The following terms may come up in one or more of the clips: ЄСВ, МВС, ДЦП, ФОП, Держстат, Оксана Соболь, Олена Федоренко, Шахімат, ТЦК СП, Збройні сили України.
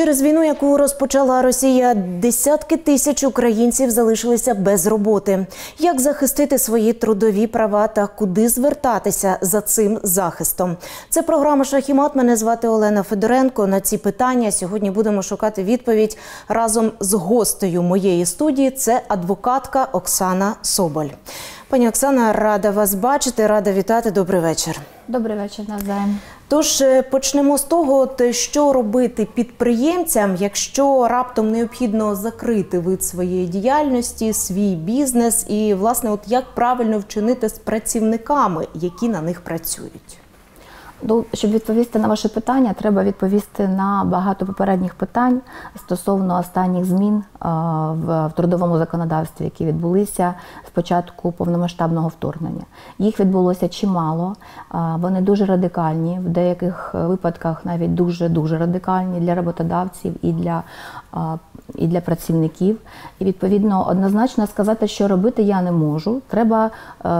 Через війну, яку розпочала Росія, десятки тисяч українців залишилися без роботи. Як захистити свої трудові права та куди звертатися за цим захистом? Це програма «Шахімат». Мене звати Олена Федоренко. На ці питання сьогодні будемо шукати відповідь разом з гостею моєї студії. Це адвокатка Оксана Соболь. Пані Оксана, рада вас бачити, рада вітати. Добрий вечір. Добрий вечір, навзаєм. Тож почнемо з того, що робити підприємцям, якщо раптом необхідно закрити вид своєї діяльності, свій бізнес і, власне, от як правильно вчинити з працівниками, які на них працюють? Щоб відповісти на ваше питання, треба відповісти на багато попередніх питань стосовно останніх змін в трудовому законодавстві, які відбулися з початку повномасштабного вторгнення. Їх відбулося чимало, вони дуже радикальні, в деяких випадках навіть дуже-дуже радикальні для роботодавців і для працівників. І, відповідно, однозначно сказати, що робити я не можу. Треба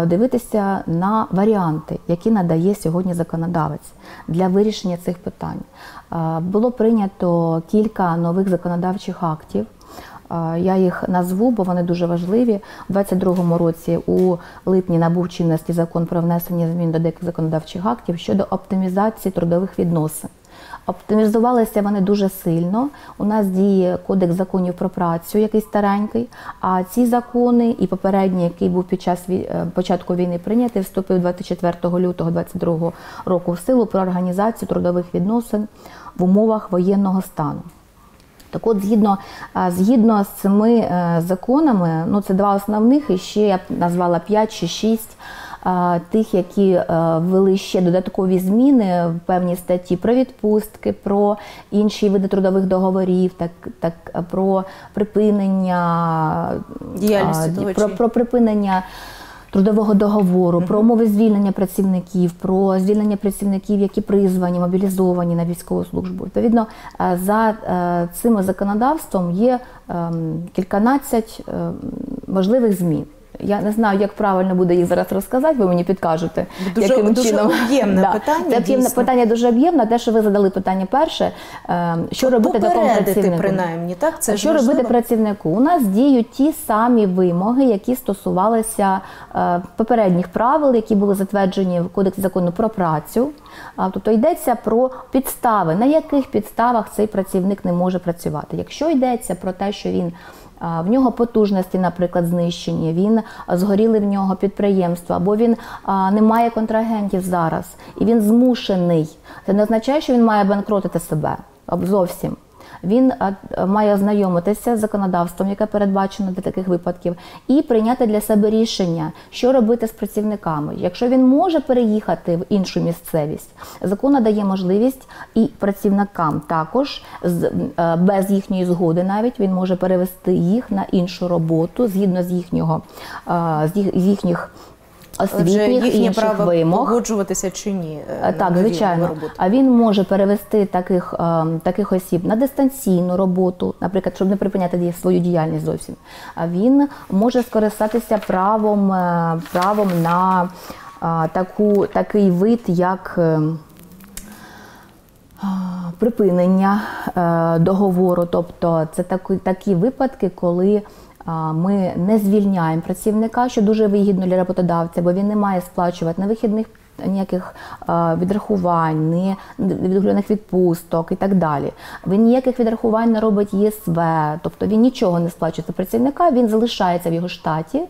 дивитися на варіанти, які надає сьогодні законодавець для вирішення цих питань. Було прийнято кілька нових законодавчих актів. Я їх назву, бо вони дуже важливі. У 2022 році у липні набув чинності закон про внесення змін до деяких законодавчих актів щодо оптимізації трудових відносин. Оптимізувалися вони дуже сильно. У нас діє Кодекс законів про працю, який старенький, а ці закони і попередній, який був під час початку війни прийнятий, вступив 24 лютого 2022 року в силу про організацію трудових відносин в умовах воєнного стану. Так от, згідно з цими законами, це два основних, і ще я б назвала 5 чи 6 тих, які ввели ще додаткові зміни в певні статті про відпустки, про інші види трудових договорів, про припинення трудового договору, про умови звільнення працівників, про звільнення працівників, які призвані, мобілізовані на військову службу. Відповідно, за цим законодавством є кільканадцять важливих змін. Я не знаю, як правильно буде їх зараз розказати, ви мені підкажете, яким чином. Дуже об'ємне питання, дійсно. Питання дуже об'ємне, те, що ви задали питання перше, що робити такому працівнику. Принаймні, так? Це що робити працівнику? У нас діють ті самі вимоги, які стосувалися попередніх правил, які були затверджені в Кодексі закону про працю. Тобто йдеться про підстави, на яких підставах цей працівник не може працювати. Якщо йдеться про те, що в нього потужності, наприклад, знищені, згоріли в нього підприємства, або він не має контрагентів зараз, і він змушений. Це не означає, що він має банкротити себе зовсім. Він має ознайомитися з законодавством, яке передбачено для таких випадків, і прийняти для себе рішення, що робити з працівниками. Якщо він може переїхати в іншу місцевість, закон надає можливість і працівникам також, без їхньої згоди навіть, він може перевести їх на іншу роботу згідно з їхніх освітніх і інших вимог. Отже, їхнє право погоджуватися чи ні? Так, звичайно. А він може перевести таких осіб на дистанційну роботу, наприклад, щоб не припиняти свою діяльність зовсім. А він може скористатися правом на такий вид, як припинення договору. Тобто це такі випадки, коли ми не звільняємо працівника, що дуже вигідно для роботодавця, бо він не має сплачувати на вихідних ніяких відрахувань, ніяких відпусток і так далі. Він ніяких відрахувань не робить ЄСВ, тобто він нічого не сплачує за працівника, він залишається в його штаті,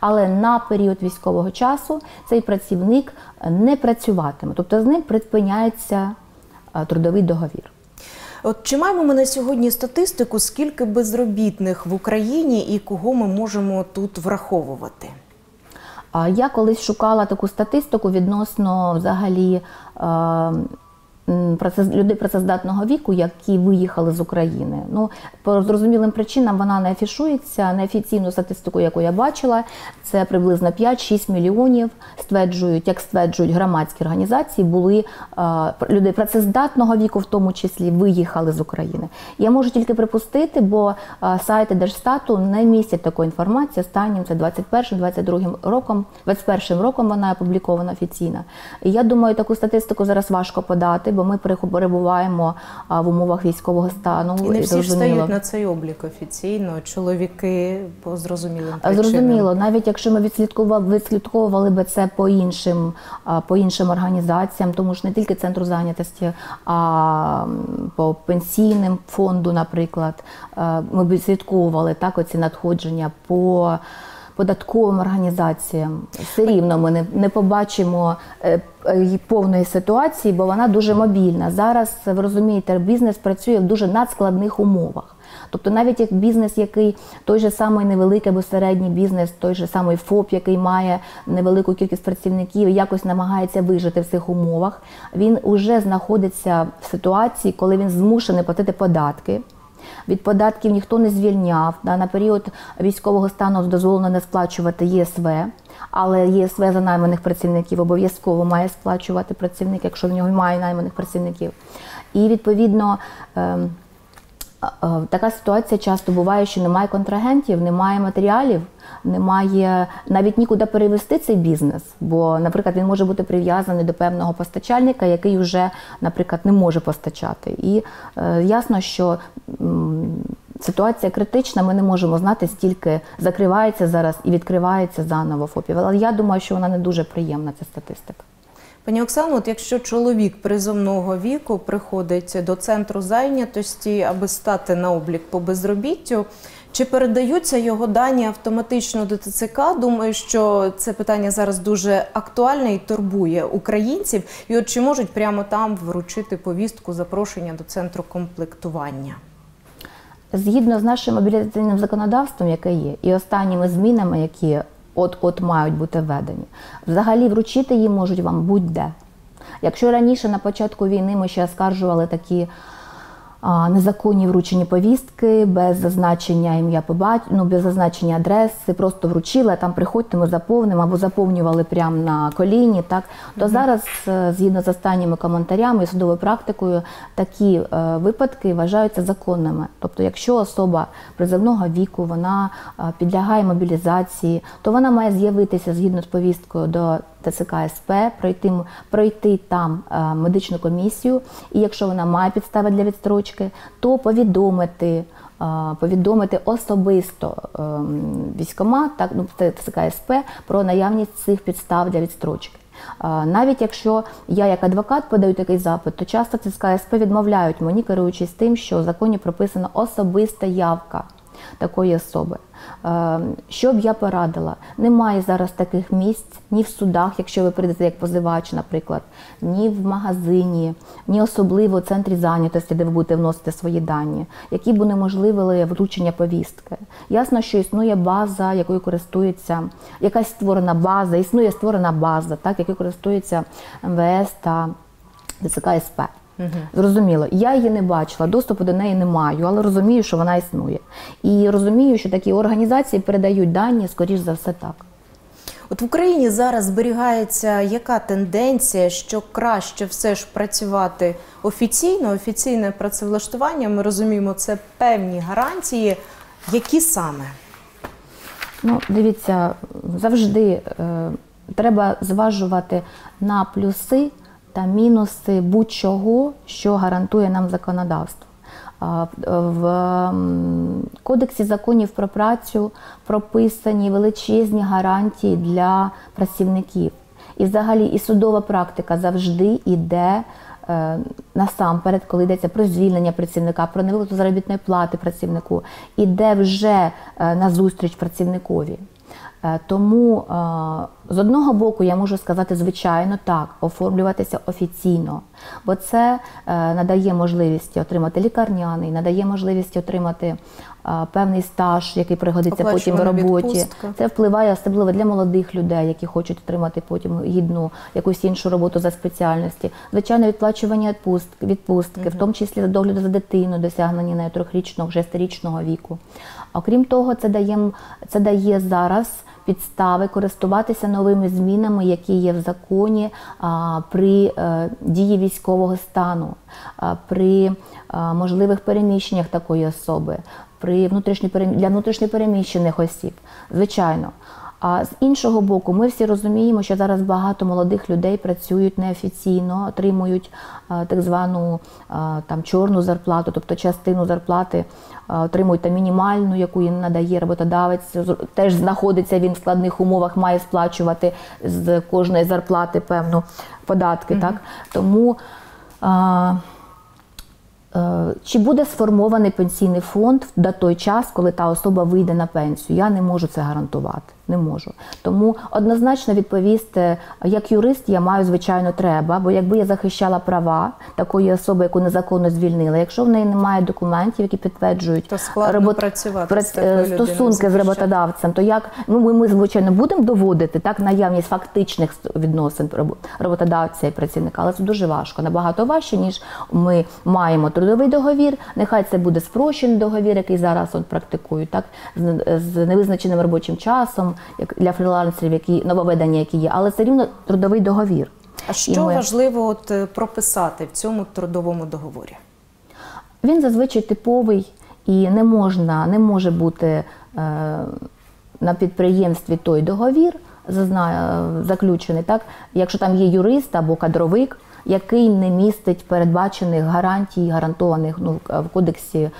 але на період військового часу цей працівник не працюватиме, тобто з ним припиняється трудовий договір. От чи маємо ми на сьогодні статистику, скільки безробітних в Україні і кого ми можемо тут враховувати? Я колись шукала таку статистику відносно взагалі людей працездатного віку, які виїхали з України. По зрозумілим причинам вона не афішується. Неофіційну статистику, яку я бачила, це приблизно 5-6 мільйонів, як стверджують громадські організації, були людей працездатного віку, в тому числі, виїхали з України. Я можу тільки припустити, бо сайти Держстату не містять такої інформації. Останнім, це 2021 роком вона опублікована офіційно. І я думаю, таку статистику зараз важко подати, працювати, бо ми перебуваємо в умовах військового стану. І не всі ж стають на цей облік офіційно, чоловіки по зрозумілим причинам. Зрозуміло, навіть якщо ми відслідковували би це по іншим організаціям, тому що не тільки Центру зайнятості, а по пенсійним фонду, наприклад, ми б відслідковували так оці надходження по податковим організаціям. Все рівно ми не побачимо повної ситуації, бо вона дуже мобільна. Зараз, ви розумієте, бізнес працює в дуже надскладних умовах. Тобто навіть як бізнес, який той же самий невеликий або середній бізнес, той же самий ФОП, який має невелику кількість працівників, якось намагається вижити в цих умовах, він вже знаходиться в ситуації, коли він змушений платити податки. Від податків ніхто не звільняв. На період військового стану дозволено не сплачувати ЄСВ, але ЄСВ за найманих працівників обов'язково має сплачувати працівник, якщо в нього немає найманих працівників. І, відповідно, така ситуація часто буває, що немає контрагентів, немає матеріалів, немає навіть нікуди перевести цей бізнес, бо, наприклад, він може бути прив'язаний до певного постачальника, який вже, наприклад, не може постачати. І ясно, що ситуація критична, ми не можемо знати, стільки закривається зараз і відкривається заново ФОПів. Але я думаю, що вона не дуже приємна, ця статистика. Пані Оксано, от якщо чоловік призовного віку приходить до Центру зайнятості, аби стати на облік по безробіттю, чи передаються його дані автоматично до ТЦК? Думаю, що це питання зараз дуже актуальне і турбує українців. І от чи можуть прямо там вручити повістку запрошення до центру комплектування? Згідно з нашим мобілізаційним законодавством, яке є, і останніми змінами, які от-от мають бути введені. Взагалі вручити її можуть вам будь-де. Якщо раніше на початку війни ми ще оскаржували такі незаконні вручені повістки, без зазначення ім'я по батькові, без зазначення адреси, просто вручили, там приходьте, ми заповнимо, або заповнювали прямо на коліні, так? То зараз, згідно з останніми коментарями і судовою практикою, такі випадки вважаються законними. Тобто, якщо особа призовного віку, вона підлягає мобілізації, то вона має з'явитися згідно з повісткою до ТЦК СП, пройти там медичну комісію, і якщо вона має підстави для відстрочки, то повідомити особисто військкомат, ТЦК СП, про наявність цих підстав для відстрочки. Навіть якщо я як адвокат подаю такий запит, то часто ТЦК СП відмовляють мені, керуючись тим, що в законі прописана особиста явка такої особи. Що б я порадила? Немає зараз таких місць ні в судах, якщо ви прийдете як позивач, наприклад, ні в магазині, ні особливо в центрі зайнятості, де ви будете вносити свої дані, які б унеможливили вручення повістки. Ясно, що існує база, якою користується, якась створена база, існує створена база, так, якою користується МВС та ДЦК СП. Зрозуміло, я її не бачила, доступу до неї не маю, але розумію, що вона існує. І розумію, що такі організації передають дані, скоріш за все, так. От в Україні зараз зберігається яка тенденція, що краще все ж працювати офіційно, офіційне працевлаштування, ми розуміємо, це певні гарантії. Які саме? Ну, дивіться, завжди треба зважувати на плюси та мінуси будь-чого, що гарантує нам законодавство. В Кодексі законів про працю прописані величезні гарантії для працівників. І взагалі і судова практика завжди йде насамперед, коли йдеться про звільнення працівника, про невиплату заробітної плати працівнику, йде вже назустріч працівникові. Тому, з одного боку, я можу сказати, звичайно, так, оформлюватися офіційно, бо це надає можливість отримати лікарняний, надає можливість отримати певний стаж, який пригодиться потім в роботі. Це впливає особливо для молодих людей, які хочуть отримати потім гідну якусь іншу роботу за спеціальності. Звичайно, відплачування відпустки, в тому числі за догляду за дитиною, досягнені на 3-річного, 6-річного віку. Окрім того, це дає зараз підстави користуватися новими змінами, які є в законі при дії військового стану, при можливих переміщеннях такої особи, для внутрішньопереміщених осіб, звичайно. А з іншого боку, ми всі розуміємо, що зараз багато молодих людей працюють неофіційно, отримують так звану там, чорну зарплату, тобто частину зарплати отримують там, мінімальну, яку їм надає роботодавець, теж знаходиться він в складних умовах, має сплачувати з кожної зарплати певну податки. Так? Тому чи буде сформований пенсійний фонд до той час, коли та особа вийде на пенсію? Я не можу це гарантувати, не можу. Тому однозначно відповісти, як юрист я маю, звичайно, треба, бо якби я захищала права такої особи, яку незаконно звільнили, якщо в неї немає документів, які підтверджують стосунки з роботодавцем, то як ми звичайно будемо доводити так наявність фактичних відносин роботодавця і працівника, але це дуже важко, набагато важче, ніж ми маємо трудовий договір, нехай це буде спрощений договір, який зараз практикують, так, з невизначеним робочим часом, для фрілансерів, які нововведення, які є, але все рівно трудовий договір. А що важливо прописати в цьому трудовому договорі? Він зазвичай типовий і не може бути на підприємстві той договір заключений, так? Якщо там є юрист або кадровик, який не містить передбачених гарантій, гарантованих в Кодексі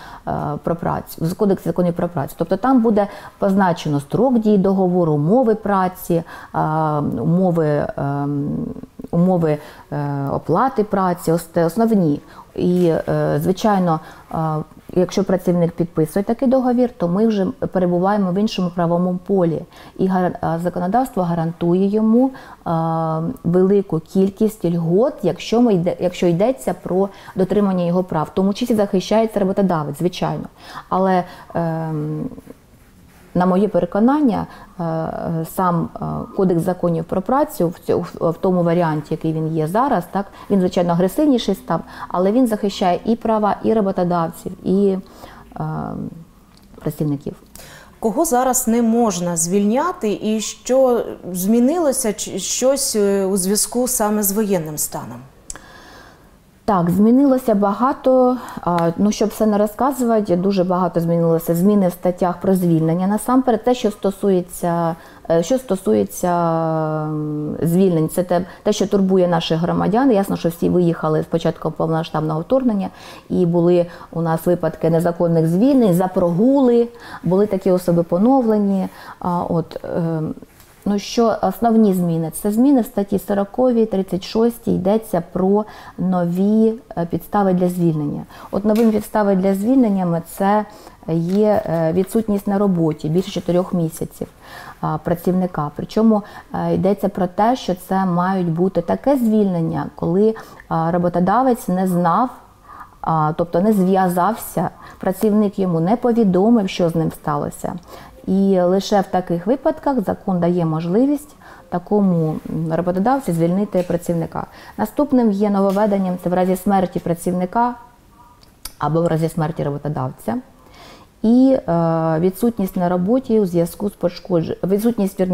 законів про працю. Тобто там буде позначено строк дії договору, умови праці, умови оплати праці, основні. І, звичайно, якщо працівник підписує такий договір, то ми вже перебуваємо в іншому правовому полі. І законодавство гарантує йому велику кількість льгот, якщо йдеться про дотримання його прав. Тому числі захищається роботодавець, звичайно. Але, на моє переконання, сам Кодекс законів про працю в тому варіанті, який він є зараз, так, він, звичайно, агресивніший став, але він захищає і права, і роботодавців, і працівників. Кого зараз не можна звільняти і що змінилося щось у зв'язку саме з воєнним станом? Так, змінилося багато, ну, щоб все не розказувати, дуже багато змінилося. Зміни в статтях про звільнення. Насамперед, те, що стосується звільнень, це те, що турбує наших громадян. Ясно, що всі виїхали з початку повномасштабного вторгнення, і були у нас випадки незаконних звільнень, за прогули, були такі особи поновлені. Ну, що основні зміни? Це зміни в статті 40, 36 йдеться про нові підстави для звільнення. От новими підставами для звільнення це є відсутність на роботі більше 4 місяців працівника. Причому йдеться про те, що це мають бути таке звільнення, коли роботодавець не знав, тобто не зв'язався, працівник йому не повідомив, що з ним сталося. І лише в таких випадках закон дає можливість такому роботодавцю звільнити працівника. Наступним є нововведенням – це в разі смерті працівника або в разі смерті роботодавця і відсутність на роботі у зв'язку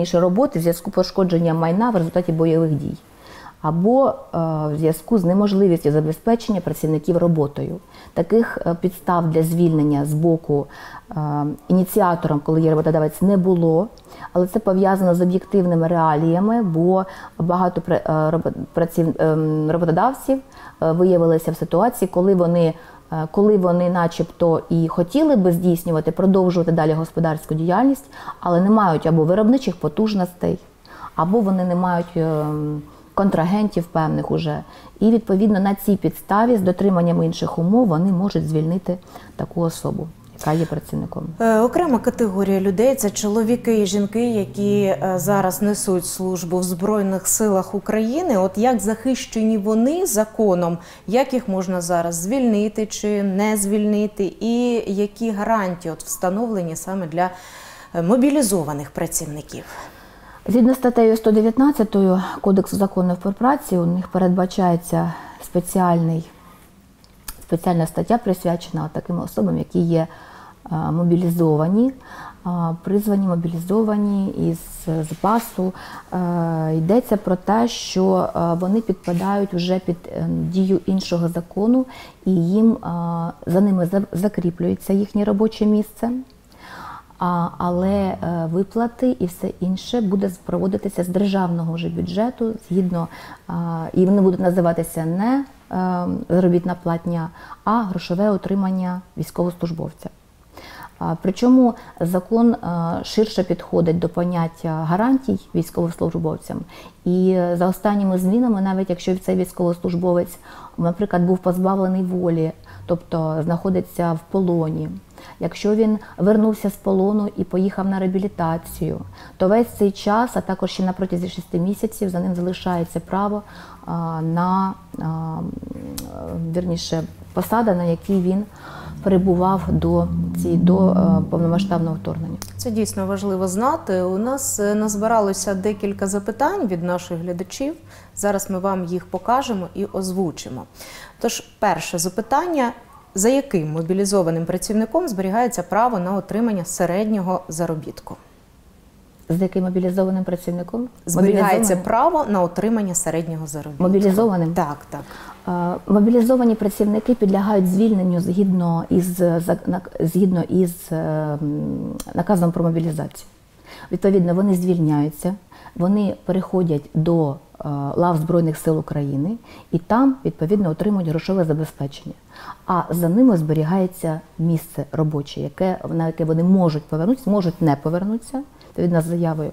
з роботи в зв'язку з пошкодженням майна в результаті бойових дій або в зв'язку з неможливістю забезпечення працівників роботою. Таких підстав для звільнення з боку ініціатором, коли є роботодавець, не було, але це пов'язано з об'єктивними реаліями, бо багато роботодавців виявилися в ситуації, коли вони начебто і хотіли би здійснювати, продовжувати далі господарську діяльність, але не мають або виробничих потужностей, або вони не мають контрагентів певних уже. І, відповідно, на цій підставі з дотриманням інших умов вони можуть звільнити таку особу, яка є працівником. Окрема категорія людей – це чоловіки і жінки, які зараз несуть службу в Збройних силах України. От як захищені вони законом, як їх можна зараз звільнити чи не звільнити, і які гарантії встановлені саме для мобілізованих працівників? Згідно статтею 119 Кодексу законів про працю, у них передбачається спеціальна стаття, присвячена таким особам, які є мобілізовані, призвані, мобілізовані із запасу. Йдеться про те, що вони підпадають вже під дію іншого закону і за ними закріплюється їхнє робоче місце. але виплати і все інше буде проводитися з державного вже бюджету, згідно, і вони будуть називатися не заробітна платня, а грошове отримання військовослужбовця. Причому закон ширше підходить до поняття гарантій військовослужбовцям. І за останніми змінами, навіть якщо цей військовослужбовець, наприклад, був позбавлений волі, тобто знаходиться в полоні, якщо він вернувся з полону і поїхав на реабілітацію, то весь цей час, а також ще на протязі 6 місяців, за ним залишається право на, вірніше, посада, на якій він перебував до повномасштабного вторгнення. Це дійсно важливо знати. У нас назбиралося декілька запитань від наших глядачів. Зараз ми вам їх покажемо і озвучимо. Тож, перше запитання. За яким мобілізованим працівником зберігається право на отримання середнього заробітку? З яким мобілізованим працівником? Зберігається право на отримання середнього заробітку. Мобілізованим? Так, так. Мобілізовані працівники підлягають звільненню згідно із наказом про мобілізацію. Відповідно, вони звільняються, вони переходять до лав Збройних сил України і там, відповідно, отримують грошове забезпечення. А за ними зберігається місце робоче, на яке вони можуть повернутися, можуть не повернутися, відповідно з заявою,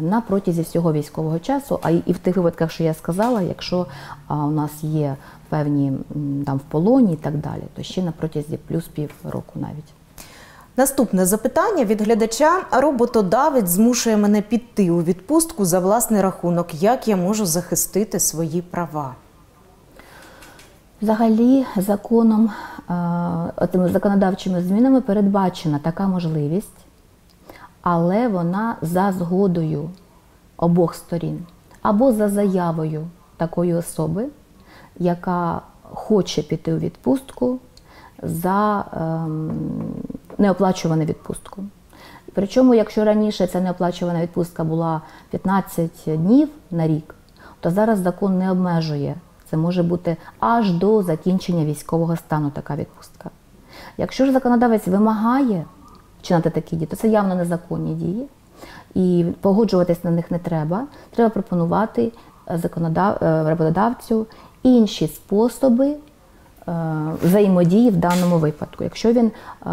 на протязі всього військового часу. А і в тих випадках, що я сказала, якщо у нас є певні там в полоні і так далі, то ще на протязі плюс півроку навіть. Наступне запитання від глядача. Роботодавець змушує мене піти у відпустку за власний рахунок. Як я можу захистити свої права? Взагалі, законом, законодавчими змінами передбачена така можливість, але вона за згодою обох сторін або за заявою такої особи, яка хоче піти у відпустку за неоплачувану відпустку. Причому, якщо раніше ця неоплачувана відпустка була 15 днів на рік, то зараз закон не обмежує. Це може бути аж до закінчення військового стану така відпустка. Якщо ж законодавець вимагає вчинити такі дії, то це явно незаконні дії, і погоджуватись на них не треба. Треба пропонувати роботодавцю інші способи взаємодії в даному випадку. Якщо він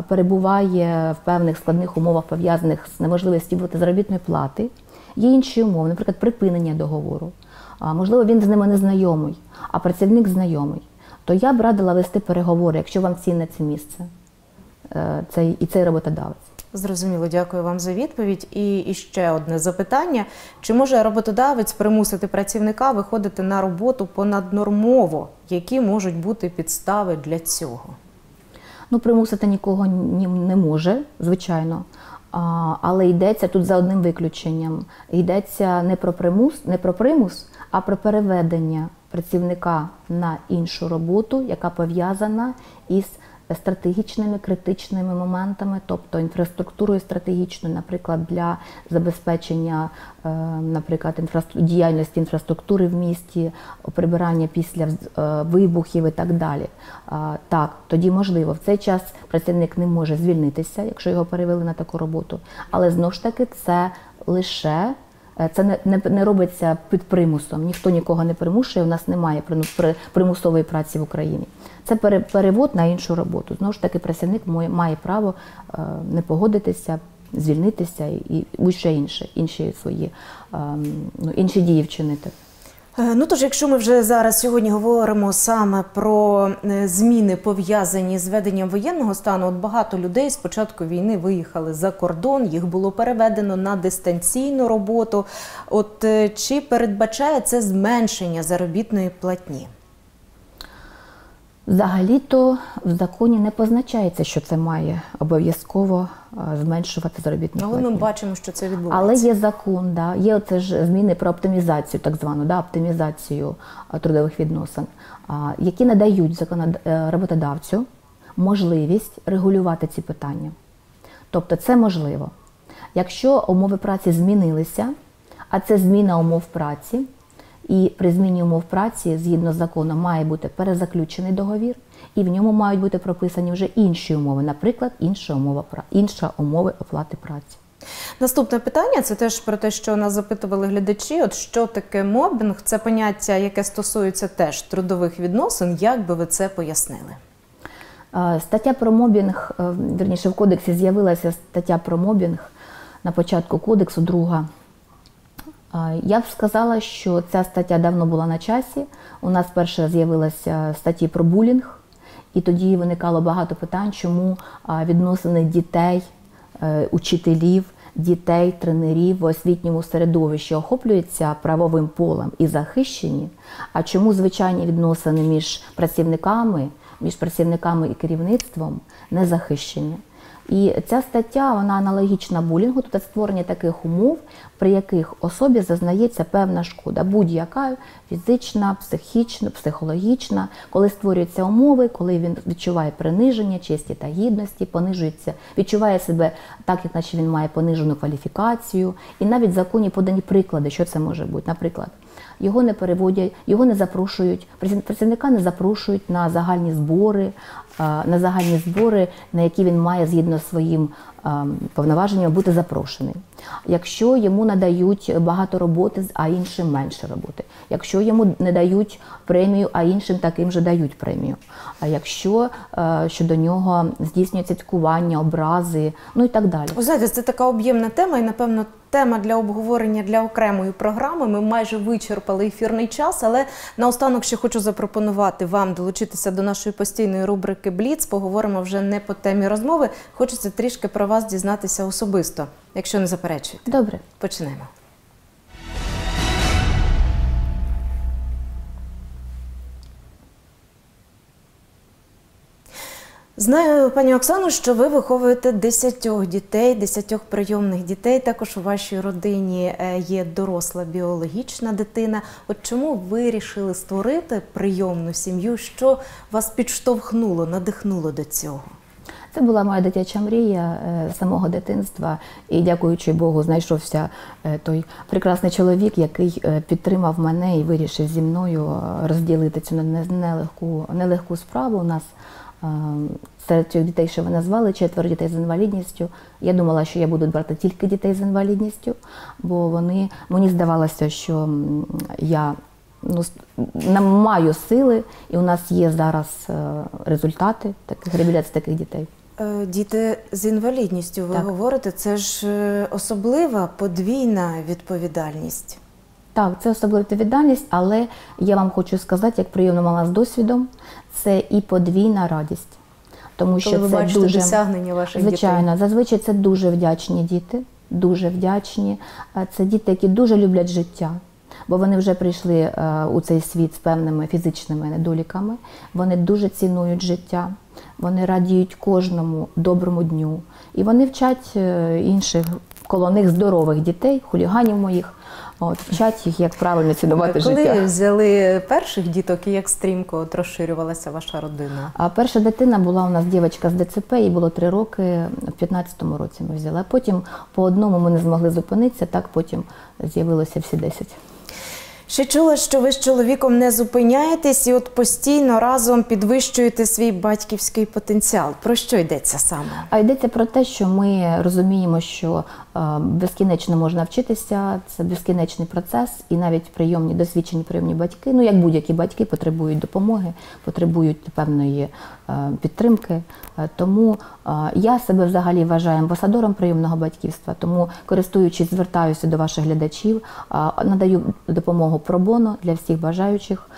перебуває в певних складних умовах, пов'язаних з неможливістю виплати заробітної плати, є інші умови, наприклад, припинення договору. Можливо, він з ними не знайомий, а працівник знайомий. То я б радила вести переговори, якщо вам цінне це місце і цей роботодавець. Зрозуміло, дякую вам за відповідь. І ще одне запитання. Чи може роботодавець примусити працівника виходити на роботу понаднормово? Які можуть бути підстави для цього? Ну, примусити нікого не може, звичайно. Але йдеться тут за одним виключенням. Йдеться не про примус, а про переведення працівника на іншу роботу, яка пов'язана із стратегічними, критичними моментами, тобто інфраструктурою стратегічною, наприклад, для забезпечення, наприклад, діяльності інфраструктури в місті, прибирання після вибухів і так далі. Так, тоді можливо. В цей час працівник не може звільнитися, якщо його перевели на таку роботу, але знову ж таки це не робиться під примусом, ніхто нікого не примушує, у нас немає примусової праці в Україні. Це перевод на іншу роботу. Знову ж таки, працівник має право не погодитися, звільнитися і будь-що інше, інші дії вчинити. Ну тож, якщо ми вже зараз сьогодні говоримо саме про зміни, пов'язані з введенням воєнного стану, от багато людей з початку війни виїхали за кордон, їх було переведено на дистанційну роботу. От чи передбачає це зменшення заробітної платні? Взагалі-то в законі не позначається, що це має обов'язково зменшувати заробітну платню. Але ми бачимо, що це відбувається. Але є закон, да, є оце ж зміни про оптимізацію, так звану, да, оптимізацію трудових відносин, які надають роботодавцю можливість регулювати ці питання. Тобто це можливо. Якщо умови праці змінилися, а це зміна умов праці, І при зміні умов праці, згідно з законом, має бути перезаключений договір, і в ньому мають бути прописані вже інші умови, наприклад, інші умови оплати праці. Наступне питання – це теж про те, що нас запитували глядачі. От що таке мобінг? Це поняття, яке стосується теж трудових відносин. Як би ви це пояснили? Стаття про мобінг, вірніше, в кодексі з'явилася стаття про мобінг на початку кодексу, друга. Я б сказала, що ця стаття давно була на часі. У нас перша з'явилася статті про булінг, і тоді виникало багато питань, чому відносини дітей, учителів, дітей, тренерів в освітньому середовищі охоплюються правовим полем і захищені, а чому звичайні відносини між працівниками і керівництвом не захищені. І ця стаття, вона аналогічна булінгу, тобто створення таких умов, при яких особі зазнається певна шкода, будь-яка фізична, психічна, психологічна, коли створюються умови, коли він відчуває приниження, честі та гідності, понижується, відчуває себе так, як наче він має понижену кваліфікацію, і навіть в законі подані приклади, що це може бути, наприклад. Його не переводять, його не запрошують, працівника не запрошують на загальні збори, на які він має згідно з своїм повноваженням бути запрошений. Якщо йому надають багато роботи, а іншим менше роботи. Якщо йому не дають премію, а іншим таким же дають премію. А якщо щодо нього здійснюється цькування, образи, ну і так далі. Знаєте, це така об'ємна тема і, напевно, тема для обговорення для окремої програми. Ми майже вичерпали ефірний час, але наостанок ще хочу запропонувати вам долучитися до нашої постійної рубрики «Бліц». Поговоримо вже не по темі розмови. Хочеться трішки про вас дізнатися особисто, якщо не заперечуєте. Добре. Починаємо. Знаю, пані Оксано, що ви виховуєте 10 прийомних дітей. Також у вашій родині є доросла біологічна дитина. От чому ви вирішили створити прийомну сім'ю? Що вас підштовхнуло, надихнуло до цього? Це була моя дитяча мрія з самого дитинства. І, дякуючи Богу, знайшовся той прекрасний чоловік, який підтримав мене і вирішив зі мною розділити цю нелегку справу у нас. Серед цих дітей, що ви назвали, 4 дітей з інвалідністю. Я думала, що я буду брати тільки дітей з інвалідністю, бо мені здавалося, що я маю сили, і у нас є зараз результати реабілітації таких дітей. Діти з інвалідністю, ви говорите, це ж особлива подвійна відповідальність. Так, це особлива відповідальність, але я вам хочу сказати, як прийомна мама з досвідом, це і подвійна радість. Тому що ви бачите досягнення ваших дітей. Звичайно, зазвичай це дуже вдячні діти, дуже вдячні. Це діти, які дуже люблять життя, бо вони вже прийшли у цей світ з певними фізичними недоліками, вони дуже цінують життя. Вони радіють кожному доброму дню. І вони вчать інших, коло них здорових дітей, хуліганів моїх, вчать їх, як правильно цінувати життя. Коли взяли перших діток і як стрімко розширювалася ваша родина? Перша дитина була у нас дівчинка з ДЦП, їй було 3 роки, в 2015 році ми взяли. Потім по одному ми не змогли зупинитися, так потім з'явилося всі 10. Ще чула, що ви з чоловіком не зупиняєтесь і от постійно разом підвищуєте свій батьківський потенціал. Про що йдеться саме? А йдеться про те, що ми розуміємо, що безкінечно можна вчитися, це безкінечний процес, і навіть прийомні, досвідчені прийомні батьки, ну як будь-які батьки, потребують допомоги, потребують певної підтримки. Тому я себе взагалі вважаю амбасадором прийомного батьківства, тому, користуючись, звертаюся до ваших глядачів, надаю допомогу пробоно для всіх бажаючих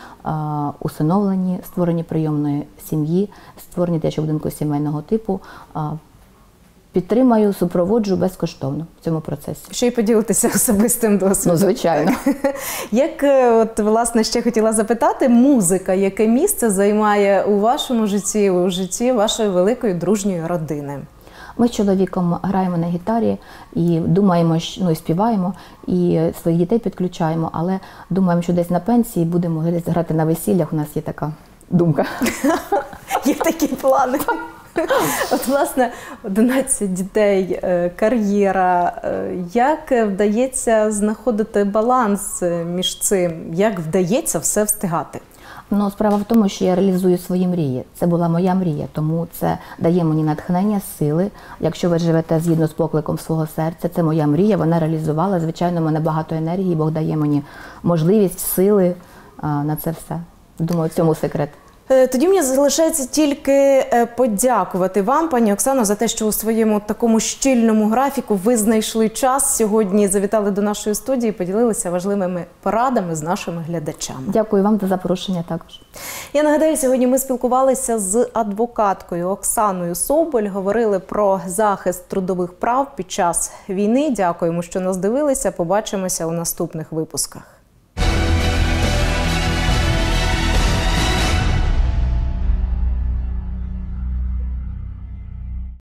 усиновлені, створені прийомної сім'ї, створені дитячого будинку сімейного типу. Підтримаю, супроводжу безкоштовно в цьому процесі. Ще й поділитися особистим досвідом. Ну, звичайно. Як, от, власне, ще хотіла запитати, музика, яке місце займає у вашому житті, у житті вашої великої дружньої родини? Ми з чоловіком граємо на гітарі і думаємо, ну і співаємо, і своїх дітей підключаємо, але думаємо, що десь на пенсії будемо грати на весіллях, у нас є така думка. Є такі плани. От, власне, 11 дітей, кар'єра. Як вдається знаходити баланс між цим? Як вдається все встигати? Ну, справа в тому, що я реалізую свої мрії. Це була моя мрія, тому це дає мені натхнення, сили. Якщо ви живете згідно з покликом свого серця, це моя мрія, вона реалізувала. Звичайно, в мене багато енергії, Бог дає мені можливість, сили на це все. Думаю, в цьому секрет. Тоді мені залишається тільки подякувати вам, пані Оксано, за те, що у своєму такому щільному графіку ви знайшли час сьогодні, завітали до нашої студії, поділилися важливими порадами з нашими глядачами. Дякую вам за запрошення також. Я нагадаю, сьогодні ми спілкувалися з адвокаткою Оксаною Соболь, говорили про захист трудових прав під час війни. Дякуємо, що нас дивилися. Побачимося у наступних випусках.